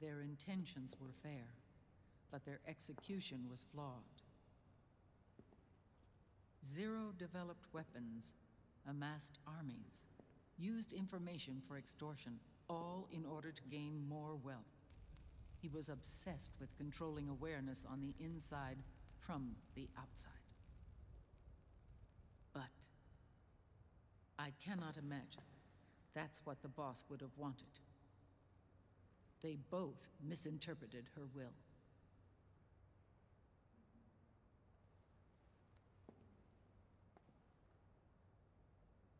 Their intentions were fair, but their execution was flawed. Zero developed weapons, amassed armies, used information for extortion, all in order to gain more wealth. He was obsessed with controlling awareness on the inside from the outside. But I cannot imagine that's what the boss would have wanted. They both misinterpreted her will.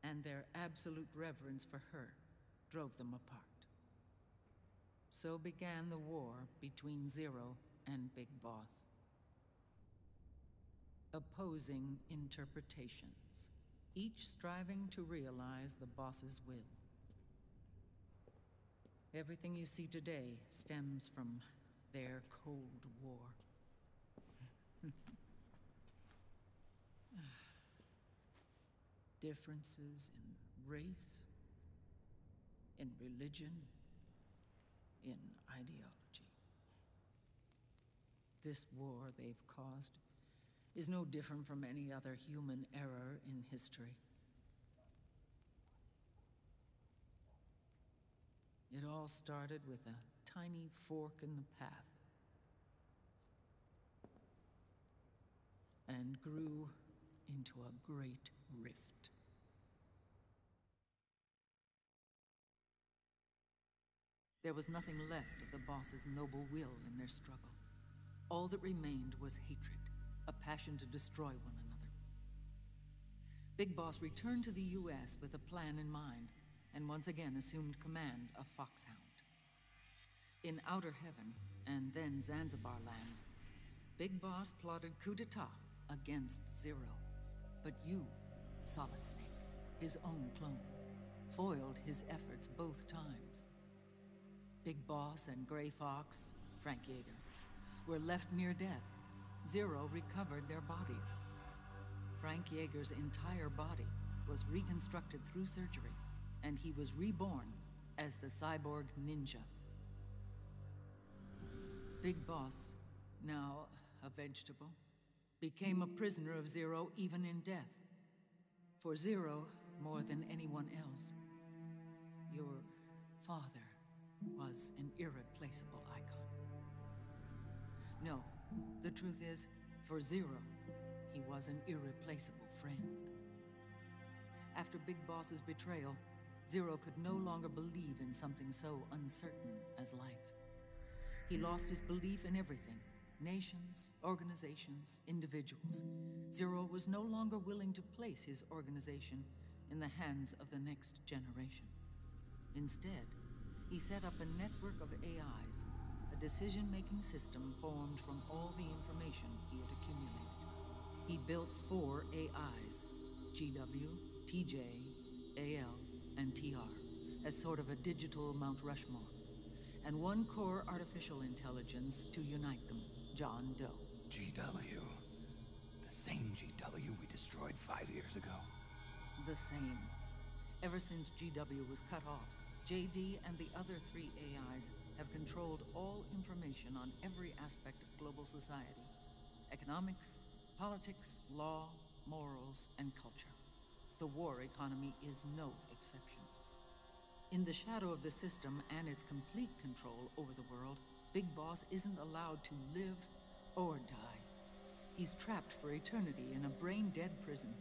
And their absolute reverence for her drove them apart. So began the war between Zero and Big Boss. Opposing interpretations, each striving to realize the boss's will. Everything you see today stems from their Cold War. Differences in race, in religion, in ideology. This war they've caused is no different from any other human error in history. It all started with a tiny fork in the path and grew into a great rift. There was nothing left of the boss's noble will in their struggle. All that remained was hatred, a passion to destroy one another. Big Boss returned to the U.S. with a plan in mind, and once again assumed command of Foxhound. In Outer Heaven, and then Zanzibar Land, Big Boss plotted coup d'etat against Zero. But you, Solid Snake, his own clone, foiled his efforts both times. Big Boss and Gray Fox, Frank Jaeger, were left near death. Zero recovered their bodies. Frank Jaeger's entire body was reconstructed through surgery, and he was reborn as the Cyborg Ninja. Big Boss, now a vegetable, became a prisoner of Zero even in death. For Zero, more than anyone else, your father was an irreplaceable icon. No, the truth is, for Zero, he was an irreplaceable friend. After Big Boss's betrayal, Zero could no longer believe in something so uncertain as life. He lost his belief in everything. Nations, organizations, individuals. Zero was no longer willing to place his organization in the hands of the next generation. Instead, he set up a network of AIs, a decision-making system formed from all the information he had accumulated. He built 4 AIs, GW, TJ, AL, and TR, as sort of a digital Mount Rushmore, and one core artificial intelligence to unite them, John Doe. GW. The same GW we destroyed 5 years ago. The same. Ever since GW was cut off, JD and the other 3 AIs have controlled all information on every aspect of global society. Economics, politics, law, morals, and culture. The war economy is no exception. In the shadow of the system and its complete control over the world, Big Boss isn't allowed to live or die. He's trapped for eternity in a brain-dead prison.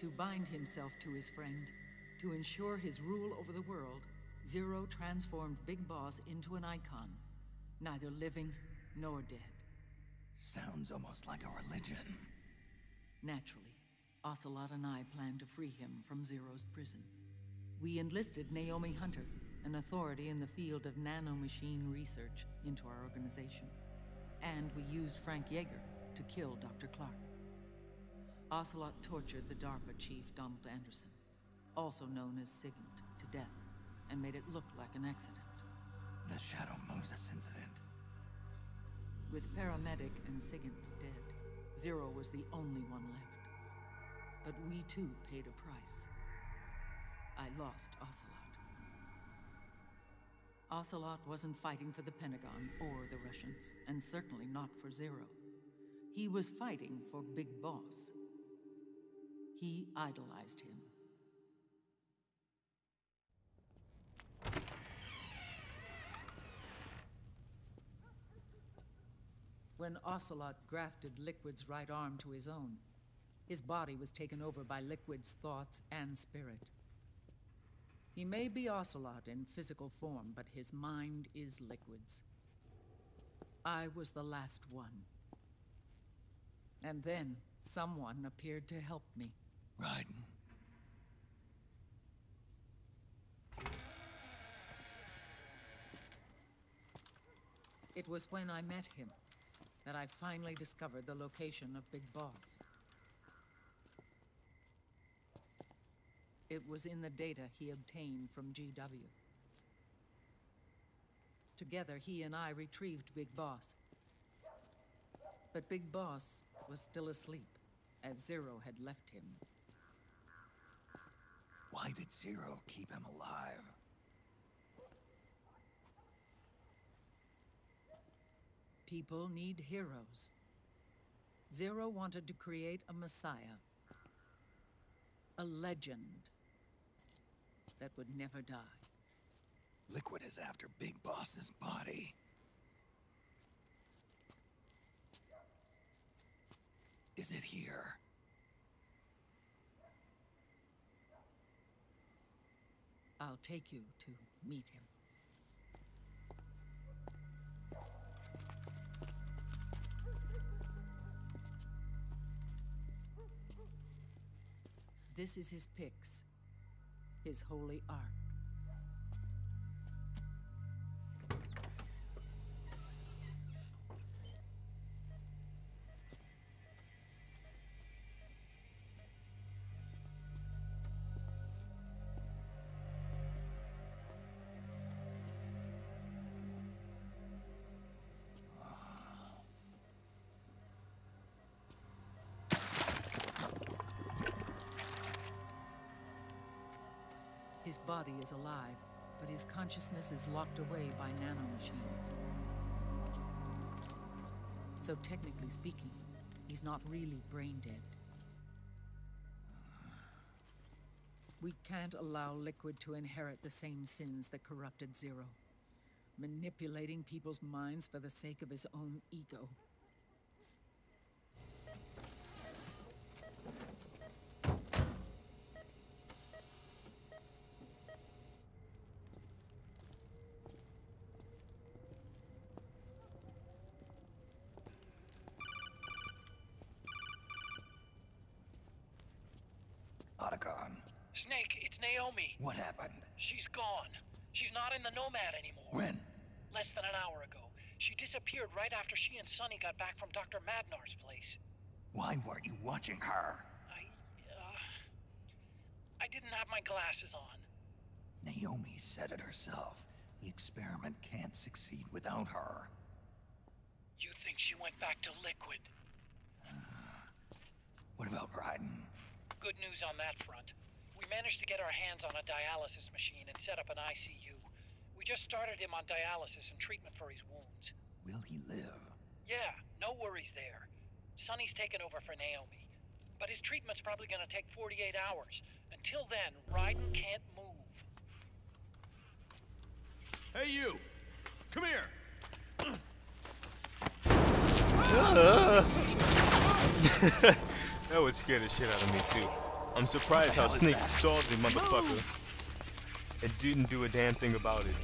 To bind himself to his friend, to ensure his rule over the world, Zero transformed Big Boss into an icon, neither living nor dead. Sounds almost like a religion. Naturally, Ocelot and I plan to free him from Zero's prison. We enlisted Naomi Hunter, an authority in the field of nanomachine research, into our organization. And we used Frank Jaeger to kill Dr. Clark. Ocelot tortured the DARPA chief, Donald Anderson, also known as SIGINT, to death, and made it look like an accident. The Shadow Moses incident. With Para-Medic and SIGINT dead, Zero was the only one left. But we too paid a price. I lost Ocelot. Ocelot wasn't fighting for the Pentagon or the Russians, and certainly not for Zero. He was fighting for Big Boss. He idolized him. When Ocelot grafted Liquid's right arm to his own, his body was taken over by Liquid's thoughts and spirit. He may be Ocelot in physical form, but his mind is Liquid's. I was the last one. And then someone appeared to help me. Raiden. It was when I met him that I finally discovered the location of Big Boss. It was in the data he obtained from GW. Together, he and I retrieved Big Boss. But Big Boss was still asleep, as Zero had left him. Why did Zero keep him alive? People need heroes. Zero wanted to create a messiah. A legend that would never die. Liquid is after Big Boss's body. Is it here? I'll take you to meet him. This is his Pix, his holy ark. His body is alive, but his consciousness is locked away by nanomachines. So technically speaking, he's not really brain dead. We can't allow Liquid to inherit the same sins that corrupted Zero. Manipulating people's minds for the sake of his own ego. Snake, it's Naomi. What happened? She's gone. She's not in the Nomad anymore. When? Less than an hour ago. She disappeared right after she and Sunny got back from Dr. Madnar's place. Why weren't you watching her? I didn't have my glasses on. Naomi said it herself. The experiment can't succeed without her. You think she went back to Liquid? What about Raiden? Good news on that front. We managed to get our hands on a dialysis machine and set up an ICU. We just started him on dialysis and treatment for his wounds. Will he live? Yeah, no worries there. Sonny's taken over for Naomi. But his treatment's probably gonna take 48 hours. Until then, Raiden can't move. Hey you! Come here! That would scare the shit out of me too. I'm surprised how Snake saw the motherfucker and didn't do a damn thing about it.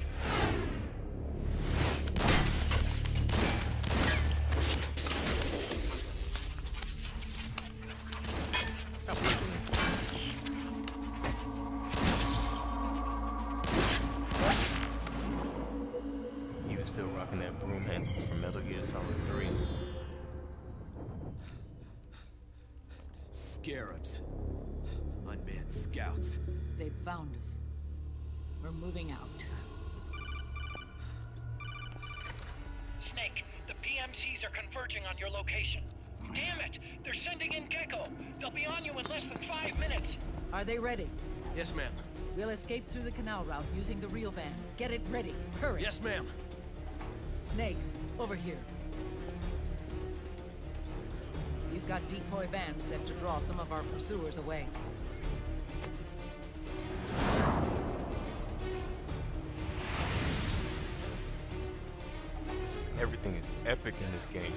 He was still rocking that broom handle from Metal Gear Solid 3. Scarabs. Unmanned scouts. They've found us. We're moving out. Snake, the PMCs are converging on your location. Damn it! They're sending in Gecko. They'll be on you in less than 5 minutes. Are they ready? Yes, ma'am. We'll escape through the canal route using the real van. Get it ready. Hurry. Yes, ma'am. Snake, over here. You've got decoy vans set to draw some of our pursuers away. Everything is epic in this game.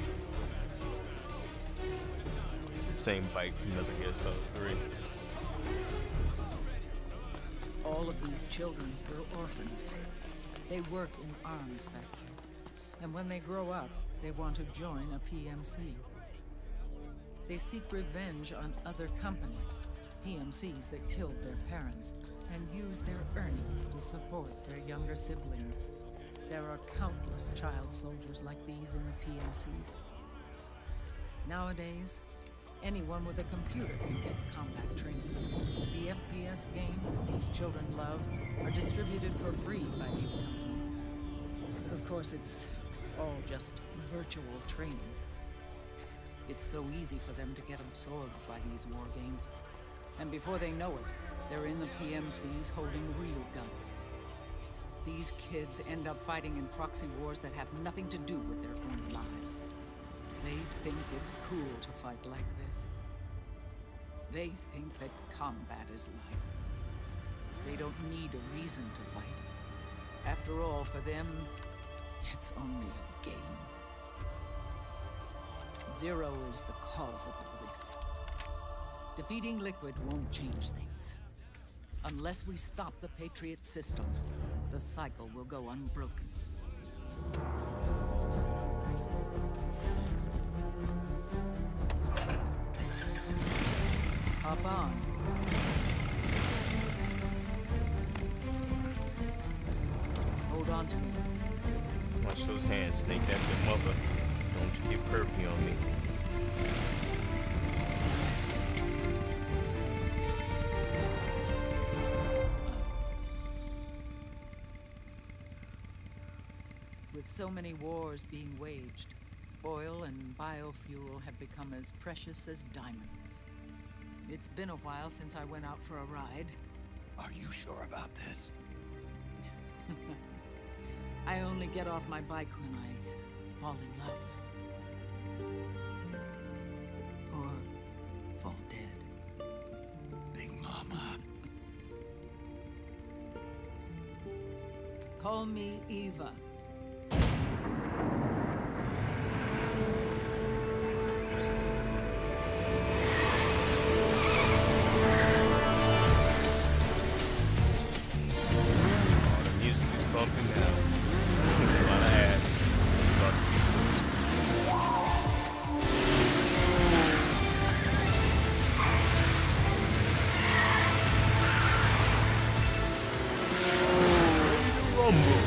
It's the same bike from Metal Gear Solid 3. All of these children were orphans. They work in arms factories. And when they grow up, they want to join a PMC. They seek revenge on other companies, PMCs that killed their parents, and use their earnings to support their younger siblings. There are countless child soldiers like these in the PMCs. Nowadays, anyone with a computer can get combat training. The FPS games that these children love are distributed for free by these companies. Of course, it's all just virtual training. It's so easy for them to get absorbed by these war games. And before they know it, they're in the PMCs holding real guns. These kids end up fighting in proxy wars that have nothing to do with their own lives. They think it's cool to fight like this. They think that combat is life. They don't need a reason to fight. After all, for them, it's only a game. Zero is the cause of all this. Defeating Liquid won't change things. Unless we stop the Patriot system, the cycle will go unbroken. Hop on. Hold on to me. Watch those hands, Snake. That's your mother. Don't you get pervy on me. With so many wars being waged, oil and biofuel have become as precious as diamonds. It's been a while since I went out for a ride. Are you sure about this? I only get off my bike when I fall in love. Or fall dead. Big Mama. Call me Eva. Boom!